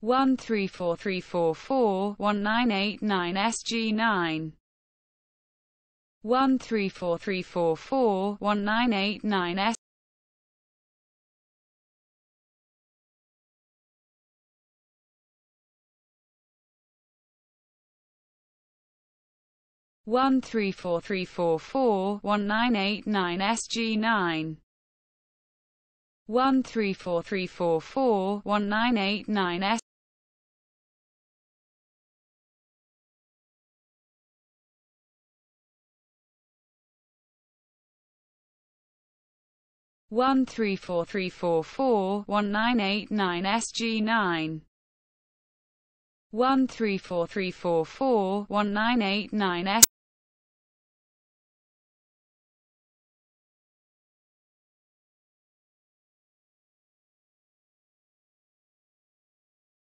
134344 1989 SG9 134344 1989 SG9. (134344) 1989 SG9 (134344) 1989 S. (134344) 1989 SG9 134344 1989 S.